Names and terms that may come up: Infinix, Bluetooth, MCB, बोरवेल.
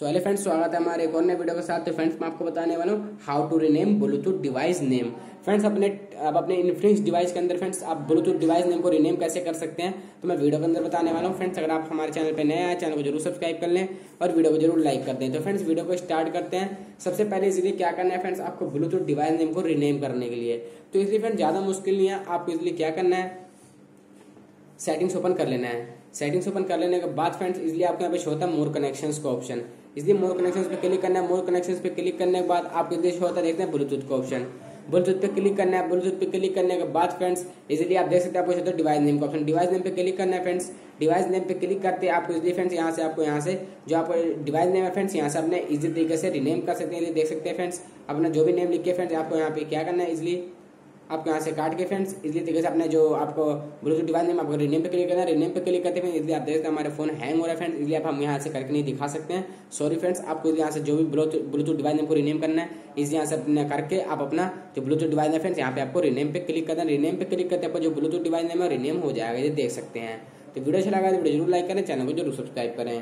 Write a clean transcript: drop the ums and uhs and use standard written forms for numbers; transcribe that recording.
So hello friends, स्वागत है हमारे एक और नए वीडियो के साथ। तो फ्रेंड्स मैं आपको बताने वाला हूँ how to rename Bluetooth device name. Friends अपने इन्फिनिक्स डिवाइस के अंदर फ्रेंड्स आप ब्लूटूथ डिवाइस नेम को रीनेम कैसे कर सकते हैं तो मैं वीडियो के अंदर बताने वाला हूँ। फ्रेंड्स अगर आप हमारे चैनल पर नए आए, चैनल को जरूर सब्सक्राइब कर लें और वीडियो को जरूर लाइक कर दें। तो फ्रेंड्स वीडियो को स्टार्ट करते हैं। सबसे पहले इसलिए क्या करना है फ्रेंड्स, आपको ब्लूटूथ डिवाइस नेम को रीनेम करने के लिए, तो इसलिए फ्रेंड्स ज़्यादा मुश्किल नहीं है। आपको इसलिए क्या करना है, सेटिंग्स ओपन कर लेना है। सेटिंग्स ओपन कर लेने के बाद फ्रेंड्स इसलिए आपके यहाँ पे शो होता है मोर कनेक्शंस का ऑप्शन, इसलिए मोर कनेक्शंस पे क्लिक करना है। मोर कनेक्शंस पे क्लिक करने के बाद आपके लिए शो होता है, देखते हैं ब्लूटूथ का ऑप्शन। ब्लूटूथ पे क्लिक करना है। ब्लूटूथ पे क्लिक करने के बाद फ्रेंड्स इसलिए आप देख सकते हैं आपको शो होता है डिवाइस नेम का ऑप्शन। डिवाइस नेम पे क्लिक करना है फ्रेंड्स। डिवाइस नेम पे क्लिक करते हैं आपको इसलिए फ्रेंड्स यहाँ से जो आपको डिवाइस नेम है फ्रेंड्स यहाँ से अपने इजी तरीके से रीनेम कर सकते हैं। इसलिए देख सकते हैं फ्रेंड्स अपना जो भी नेम लिखे फ्रेंड्स आपको यहाँ पे क्या करना है, इसलिए आपको यहाँ से काट के फ्रेंड्स इसलिए तरीके से अपने जो आपको ब्लूटूथ डिवाइस नेम आपको रीनेम पे क्लिक करना है। रीनेम पे क्लिक करते हैं इसलिए आप देखते हैं हमारे फोन हैंग हो रहा है फ्रेंड्स, इसलिए आप हम यहाँ से करके नहीं दिखा सकते हैं। सॉरी फ्रेंड्स, आपको यहाँ से जो भी ब्लूटूथ डिवाइस नेम को रीनेम करना है इसलिए यहाँ से अपने करके आप अपना जो ब्लूटूथ डिवाइस है फ्रेंड्स यहाँ पे आपको रीनेम पे क्लिक करना है। रीनेम पे क्लिक करते हैं आपको जो ब्लूटूथ डिवाइस नेम है रीनेम हो जाएगा, ये देख सकते हैं। तो वीडियो अच्छा लगा तो वीडियो जरूर लाइक करें, चैनल को जरूर सब्सक्राइब करें।